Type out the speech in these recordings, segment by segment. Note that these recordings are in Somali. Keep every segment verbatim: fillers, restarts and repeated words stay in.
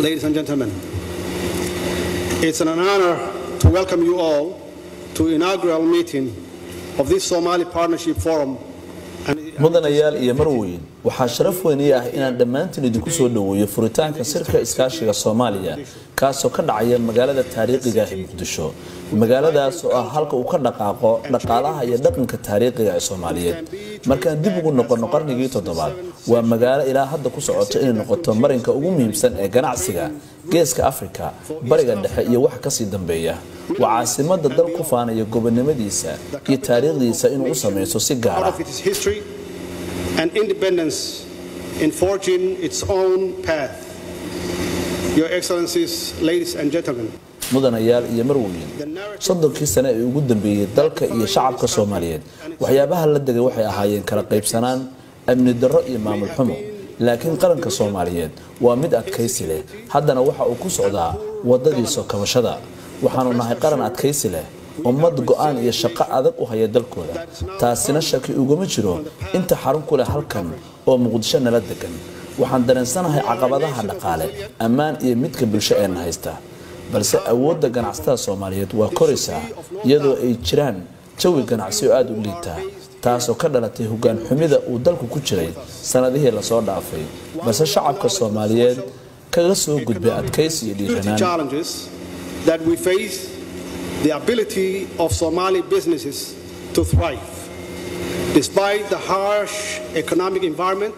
Ladies and gentlemen, it's an honor to welcome you all to the inaugural meeting of this Somali Partnership Forum. مدنيال إيه مروين وحشرف وينيه إن الدمانتين يدكسون دوي فرتان كسرقة إسكاشية الصومالية كاسو كن عيا مجالة التاريخ جاه مقدسه مجالة سؤال حلقة وكن نقاقة نقالها يدقن كتاريخ جاه الصومالية مركان دبوق النقر نقر نجي تضبط ومجالة إلى حد كسرعة إن النقطة مرن كأقوم يمسن إجناع سجا جيس كأفريقيا برجع الدحية وحكسي دمبية وعاصمة الدول كفانة يجوبن مديسة يتاريخ ديسة إن أسمى سجارة. And independence in forging its own path. Your Excellencies, ladies and gentlemen. مدنيال إيه مروين صدق كيسنا يقدم بذلك إيه شعب كصوماليين وحيابها لدى وحي أهايين كرقيب سنان أمن الدرء إمام الحمو لكن قرن كصوماليين ومدأ كيسله حدا نوحى أكوس عدا وددي سك وشدا وحنو نهاي قرن أتكيسله أمد قان يشقق عذب وهي دلكولا تاسنا الشكل يقومجرو أنت حرم كل حلكم أو مقدشنا لدكن وحندنا سنة هي عقباتها نقالة أمان يمتك بالشأن هيسته بس أود دكان عستا الصومالية وكوريسا يدو إيجران توي كان عسيو آدو ليتا تاسو كدلته كان حميدة ودلكو كتشري سنة ذي هي لصور دافي بس الشعب كالصوماليين كغسو قد بيعت كيسي يدي جنان the ability of Somali businesses to thrive, despite the harsh economic environment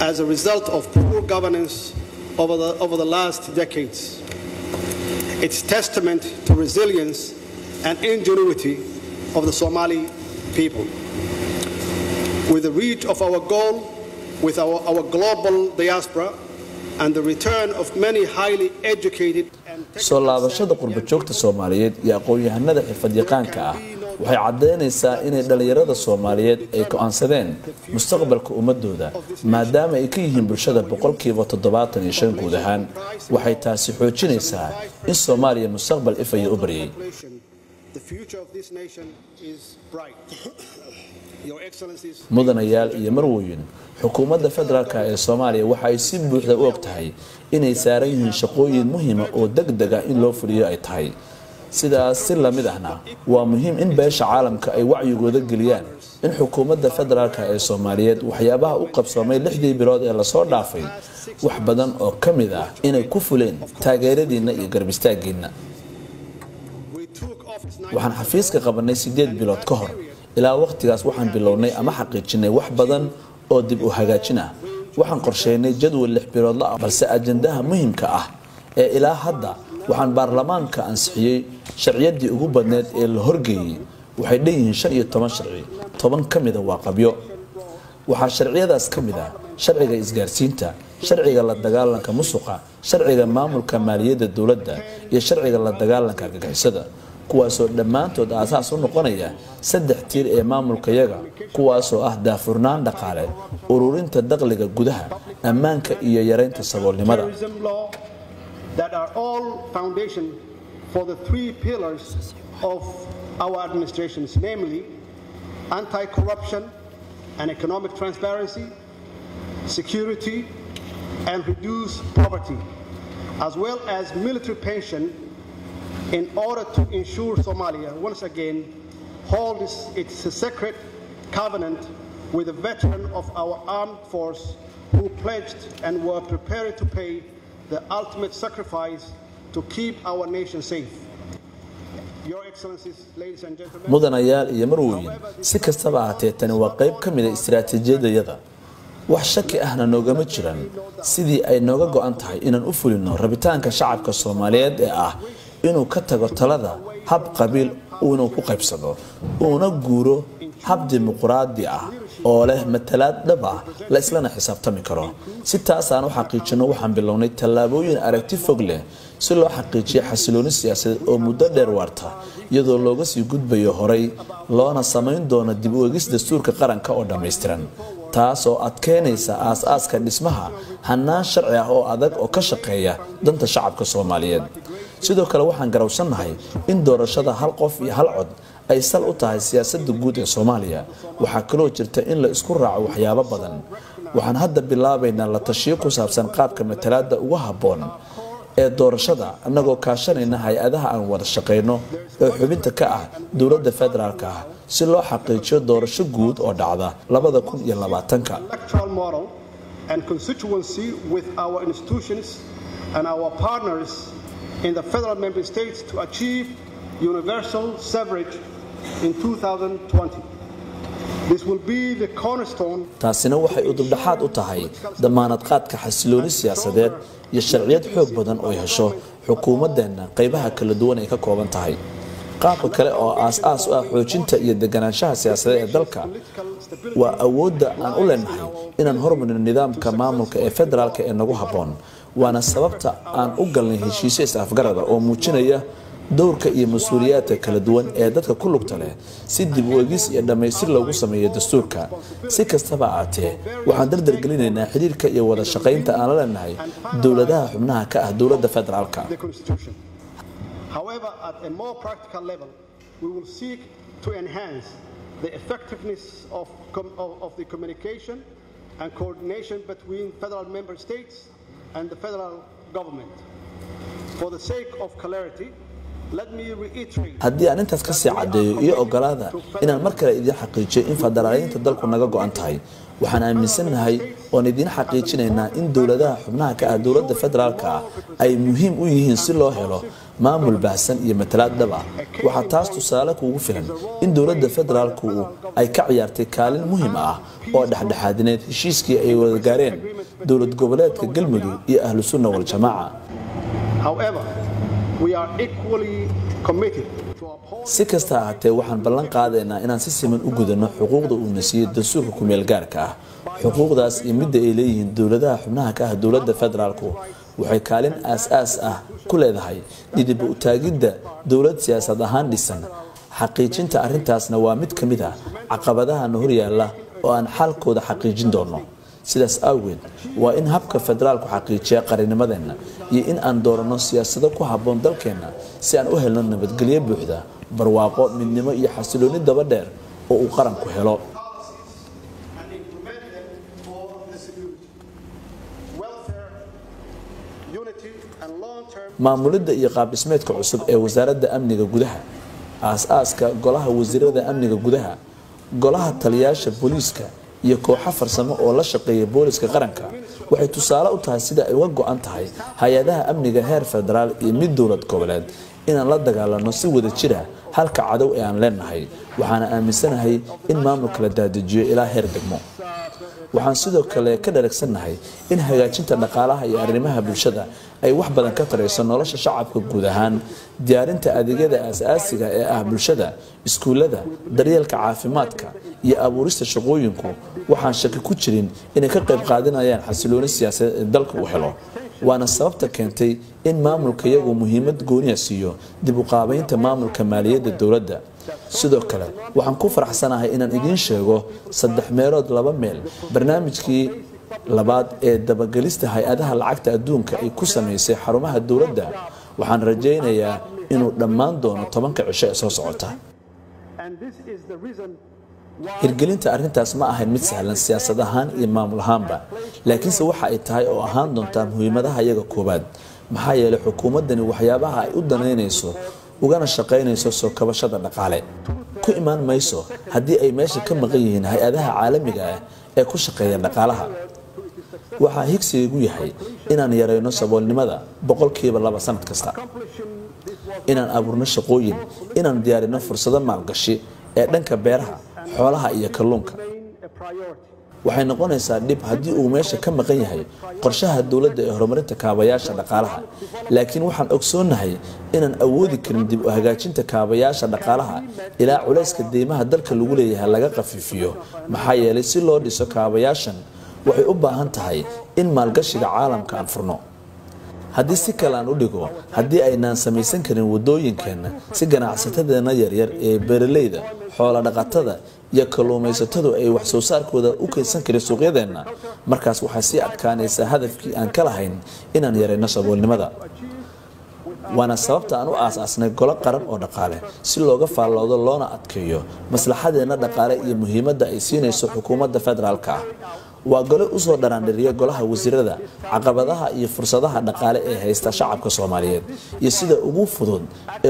as a result of poor governance over the, over the last decades. It's testament to resilience and ingenuity of the Somali people. With the reach of our goal, with our, our global diaspora, and the return of many highly educated soo laabashada qurbajoogta Soomaaliyeed iyo aqoon-yahanada xirfad-yaqaanka ah waxay caddeynaysaa inay dhalinyarada Soomaaliyeed ay go'aansadeen mustaqbalka ummadooda maadaama ay ka yihiin bulshada boqolkiiba toddobaatan iyo shan guud ahaan waxay taasi xoojinaysaa in Soomaaliya mustaqbal ifaya u bariyay. مدنيال إيه مروين حكومة الفدرالية إيه الصومالية وحيسيب بوحدة وقتها إن يساريهن شقوين مهمة أو دقدقة إن لو فريا أي تحي سيدا السلة مدهنا ومهم إن باش عالم كأي وعي يقودق ليان إن حكومة الفدرالية إيه الصومالية وحيابها أوقف صومال لحدي براد إلا صور دافي وحبدا أو كمذا إن كفلين تاقيردين يقربستاقين وحن حفيزك قبلنا سيديد بلاد كهر إلى وقتكاس وحن بلوني أما حقيقينا وح بدن أو دب وحاجاتنا وحن قرشينا جدول اللي حبير الله بس أجندها مهم كأه إلى هذا وحن برلمان كأنسحي شرعية دي أجوبة نت الهرجي وحدين شرعية طبعا شرعي طبعا كم إذا واقبيو وح شرعية داس كم إذا شرعية إزجارسينتا شرعية الله دجالنا كمسوقة شرعية مامل كمالية الدولة ده يا شرعية الله دجالنا كجسدا kuwaasoo dhammaantood asaas u noqonaya saddex tiir ee maamulka yaga kuwaasoo ah daafurnaan dhaqaale ururinta dakhliga gudaha ammaanka iyo yareynta saboolnimada that are all foundation for the three pillars of our administrations namely anti-corruption and economic transparency security and reduce poverty as well as military pension in order to ensure Somalia once again holds its sacred covenant with a veteran of our armed force who pledged and were prepared to pay the ultimate sacrifice to keep our nation safe. Your Excellencies, ladies and gentlemen. مدنيال إيه مروين سكة سبعة تاني وقيب كمل استراتيجية يدا وحشك أهنا نوجا مجرم سيدي أي نوجا جو أنتهي إن أفول النور ربطان كشعب كصوماليات إيه inuu ka tago talada hab qabiil uu inuu ku qaybsado uu na guuro hab dimuqraadi ah oo leh matalaad dhab ah la islaana xisaabtami karo si taas aan u xaqiijino waxaan bilownay talaabooyin aragti fog leh si loo xaqiijiyo xasilooni siyaasadeed oo muddo dheer waarta iyadoo looga sii gudbayo horay loona samayn doono dib u eegis dastuurka qaranka oo dhameystiran taas oo adkeynaysa aasaaska dhismaha hannaan sharci ah oo adag oo ka shaqeeya danta shacabka Soomaaliyeed sidoo kale waxaan garowsanahay in doorashada hal qof iyo hal cod ay sal u tahay siyaasadda guud ee Soomaaliya waxa kale oo jirta in la isku raaco waxyaabo badan waxaan hadda bilaabaynaa la tashiyo ku saabsan qaabka matalaadda ugu haboon ee doorashada anagoo kaashanayna hay'adaha aan wada shaqeyno ee xubinta ka ah dawladda federaalka ah si loo xaqiijiyo doorasho guud oo dhacda laba kun iyo labaatan-ka and constituency with our institutions and our partners in the federal member states to achieve universal suffrage in two thousand twenty. This will be the cornerstone. taasina waxay u dubdhaxaad u tahay damaanad qaadka xasilooni siyaasadeed iyo sharciyad xoog badan oo hesho xukuumadeena qaybaha kala duwan ay ka kooban tahay qaabka kale oo aas-aas u ah xoojinta iyo deganaanshaha siyaasadeed ee dalka waa awoodda aan u leenahay inaan horumarino nidaamka maamulka ee federaalka ee nagu haboon waana sababta aan u galnay heshiisyo is-afgarad oo muujinaya دورك إيه مسؤولياتك كالدوان إعدادك كلك تله سيد بوجيس لما يصير لو قسم يدستورك سكس تبعاته وعند الرجلين الناحيرك إيه ولا شقين تأنا للنهاية دولة ده حمناها كأه دولة ده فدرال كأه. However, at a more practical level, we will seek to enhance the effectiveness of of the communication and coordination between federal member states and the federal government for the sake of clarity. haddii aan intaas ka sii cadeeyo iyo ogolaada inaan mar kale idin xaqiijiyo in federaaliyadda dalku naga go'an tahay waxaan aaminsanahay oo idin xaqiijinaynaa in dawladaha xubnaha ka ah dawladda federaalka ah ay muhiim u yihiin si loo helo maamul baahsan iyo matalaad dhab ah waxa taas tusaale kuugu filan in dawladda federaalku ay ka ciyaartay kaalin muhiim ah oo dhexdhexaadineed heshiiskii ay wada gaareen dawlad goboleedka Galmudug iyo ahlu sunna wal jamaaca We are equally committed to uphold Si kasta haatee waxaan ballan qaadaynaa inaan si siman u gudano xuquuqda uu nasiyay dastuurka ku meel gaarka ah xuquuqdaas iyo midda ay leeyihiin dawladaha xubnaha ka ah dawladda federaalku waxay kaalin aas-aas ah ku leedahay dib u taagidda dawlad siyaasad ahaan dhisan xaqiijinta arrintaasna waa mid ka mid ah caqabadaha hor yaalla oo aan xalkooda xaqiijin doono sidaas awgeed waa in habka federaalku xaqiijiyo qarinimadeena iyo in aan doorano siyaasado ku haboon dalkeena si aan u helno nabadgelyo buuxda barwaaqo midnimo iyo xasilooni daba dheer oo uu qaranku helo maamulidda iyo qaabdhismeedka cusub ee wasaaradda amniga gudaha aas-aaska golaha wasiirada amniga gudaha golaha taliyayaasha booliiska iyo kooxo farsamo oo la shaqeeya booliska qaranka waxay tusaale u tahay sida ay uga go'an tahay hay'adaha amniga heer federaal iyo mid dawlad goboleed inaan la dagaalano si wada jira halka cadow ee aan leenahay waxaana aaminsanahay in maamulka la daadajiyo ilaa heer degmo waxaan sidoo kale ka dhaleegsanahay in hagaajinta dhaqaalaha iyo arrimaha bulshada ay wax badan ka tarayso nolosha shacabka guud ahaan diyaarinta adeegyada aasaasiga ee ah bulshada iskuulada daryeelka caafimaadka iyo abuurista shaqooyinku waxaan shaki ku jirin inay ka qayb qaadanayaan xasilooni siyaasadeed ee dalka uu helo waana sababta keentay in maamulka iyagu muhiimad gooni ah siiyo dib u qaabaynta maamulka maaliyadda dawladda sidoo kale waxaan ku faraxsanahay inaan idin sheego saddex meelood laba meel barnaamijkii labaad ee dabagalista hay'adaha lacagta adduunka ay ku sameysay xarumaha dawladda waxaan rajaynayaa inuu dhammaan doono tobanka cisho ee soo socota hirgelinta arrintaas ma ahayn mid sahlan siyaasad ahaan iyo maamul ahaanba laakiinse waxa ay tahay oo ahaan doonta muhiimadaha iyaga koobaad maxaa yeelay xukuumadani waxyaabaha ay u danaynayso ugana shaqaynayso soo kabashada dhaqaale ku iman mayso haddii ay meesha ka maqan yihiin hay'adaha caalamiga ah ee ku shaqeeya dhaqaalaha waxaa higsigu yahay inaan yareyno saboolnimada boqolkiiba laba sanad kasta inaan abuurno shaqooyin inaan diyaarino fursado maalgashi ee dhanka beeraha xoolaha iyo kalluunka waxay noqonaysaa dib hadii uu meesha ka maqan yahay qorshaha dawladda ee horumarinta kaabayaasha dhaqaalaha laakiin waxaan ogsoonahay inaan awoodi karin dib u hagaajinta kaabayaasha dhaqaalaha ilaa culayska deemaha dalka lagu leeyahay laga qafiifiyo maxaa yeelay si loo dhiso kaabayaashan waxay u baahan tahay in maalgashiga caalamka aan furno haddii si kale aan u dhigo haddii aynaan samaysan karin wadooyinkeena si ganacsatada yar yar ee beeraleyda xoolo dhaqatada iyo kalluumaysatadu ay wax soo saarkooda u keensan kareen suuqyadeena markaas waxa si adkaanaysa hadafkii aan ka lahayn inaan yareyno saboolnimada waana sababta aan u aas-aasnay golo qaran oo dhaqaale si looga faaloodo loona adkeeyo maslaxadeena dhaqaale iyo muhiimadda ay siinayso xukuumadda federaalka وأقول أسود درندرية قالها وزير ذا عقبتها يفرصها نقالة هيست شعب كصوماليين يسيد أبو فضون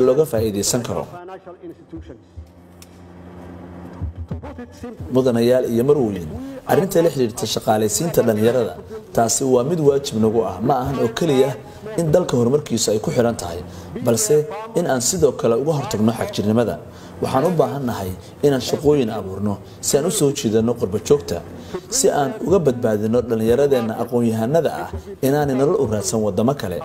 اللغة فائدة سنكرو مدنيال يمرولين أنت لحد تشقالي سنت درندرية تاسي ومد واجب نقوله معهن أكليه إن ذلك هو مركز يكون حران تاعي بس إن أنسيدو كلا وجهر تجمع حكينا ماذا waxaan u baahanahay inaan shaqooyin abuurno si aan u soo jiidano qurba joogta si aan uga badbaadino dhalinyaradeenna aqoon yahanada ah inaan nolol u raadsan wadamo kale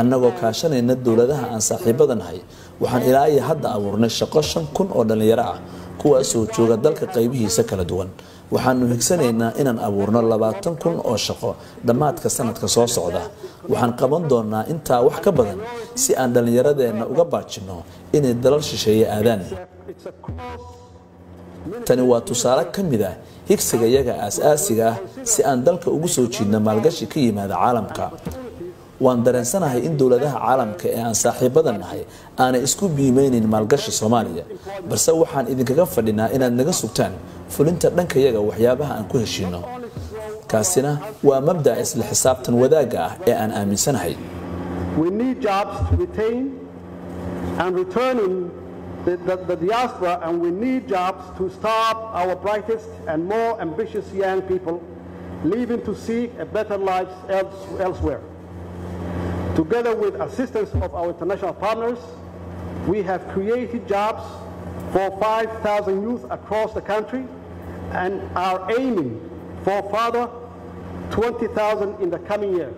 annagoo kaashanayna dawladaha aan saaxiibadanahay waxaan ilaa iyo hadda abuurnay shaqo shan kun oo dhalinyaro ah kuwaas oo jooga dalka qaybihiisa kala duwan waxaanu higsanaynaa inaan abuurno labaatan kun oo shaqo dhamaadka sanadka soo socda waxaan qaban doonaa inta wax ka badan si aan dhalinyaradeenna uga baajino inay dalal shisheeye aadaan tani waa tusaale ka mid ah higsiga iyaga aas-aasiga ah si aan dalka ugu soo jiidno maalgashi ka yimaada caalamka waan dareensanahay in dawladaha caalamka ee aan saaxiibadanahay aanay isku biimaynin maalgashi Soomaaliya balse waxaan idinkaga fadhinaa inaad naga sugtaan fulinta dhanka iyaga waxyaabaha aan ku heshiino kaasina waa mabda'a isla xisaabtan wadaaga ah ee aan aaminsanahay we need jobs to retain and returning The, the, the diaspora, and we need jobs to start our brightest and more ambitious young people leaving to seek a better life else, elsewhere. Together with assistance of our international partners, we have created jobs for five thousand youth across the country and are aiming for further twenty thousand in the coming year.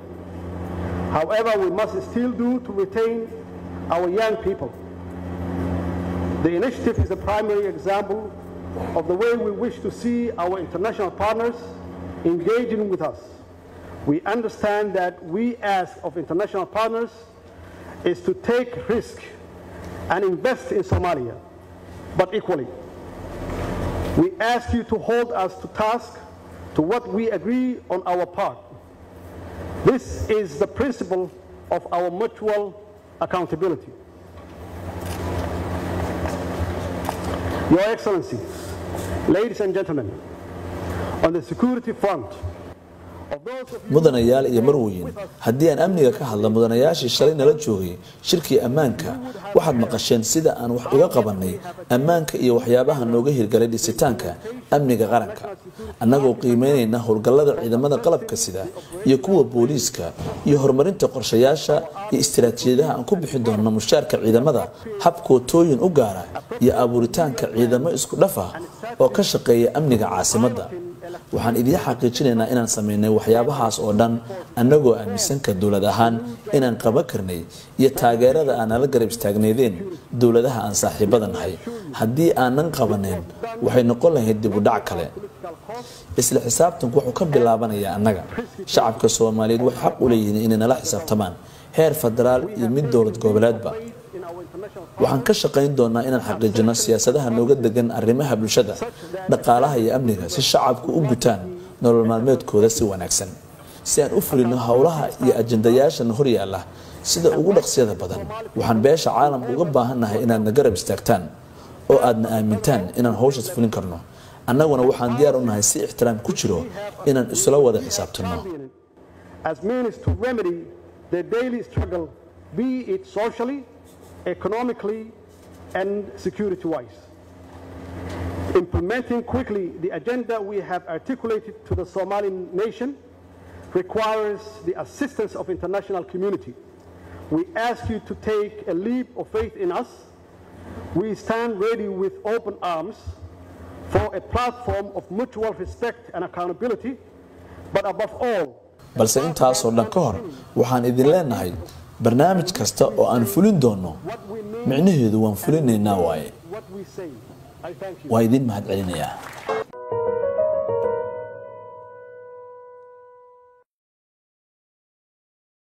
However, we must still do to retain our young people. The initiative is a primary example of the way we wish to see our international partners engaging with us. We understand that we ask of international partners is to take risk and invest in Somalia, but equally. We ask you to hold us to task to what we agree on our part. This is the principle of our mutual accountability. Your Excellency, ladies and gentlemen, on the security front. مدنيال يمروين هدي أن أمني كحلا مدنياش الشرين للجوي شركة أمانك واحد مقشين سدا أن وحقا قبني أمانك يوحيابها النوجه الجلدي ستانك أمني كغرنك النجو قيمين إنه الجلد إذا ماذا قلبك سدا يكون بوليسك يهرمرين تقرشياشة استراتيجيها أن كوب حدهن مشاركة إذا ماذا حبكو توين أجارة يا أبو تانك إذا ما إسكو لفه وكشقي أمني كعاصمة waxaan idii xaqiijinaynaa inaan sameeynay waxyaabahaas oo dhan annagoo aaminsan ka dawlad ahaan inaan qaban karnay iyo taageerada aan la garab istaagnayeen dawladaha aan saaxiibadanahay haddii aanan qabanin waxay noqon lahayd dib u dhac kale isla xisaabtanku wuxuu ka bilaabanayaa annaga shacabka Soomaaliyeed wax xaq u leeyihiin inay nala xisaabtamaan heer federaal iyo mid dawlad goboleedba waxaan ka shaqayn doonaa inaan xaqiijino siyaasadaha nooga degan arrimaha bulshada dhaqaalaha iyo amniga si shacabku u gutaan nolol maalmeedkooda si wanaagsan si aan u fulino hawlaha iyo ajendayaashan hor yaalla sida ugu dhaqsiyada badan waxaan beesha caalamka uga baahanahay inaad na garab istaagtaan oo aad na aamintaan inaan hawshaas fulin karno annaguna waxaan diyaar u nahay si ixtiraam ku jiro inaan isla wada xisaabtano economically and security-wise. Implementing quickly the agenda we have articulated to the Somali nation requires the assistance of international community. We ask you to take a leap of faith in us. We stand ready with open arms for a platform of mutual respect and accountability, but above all. balse intaas oo dhan ka hor waxaan idin leenahay barnaamij kasta oo aan fulin doono micnaheedu waan fulinaynaa waaye waa idin mahad celinayaa.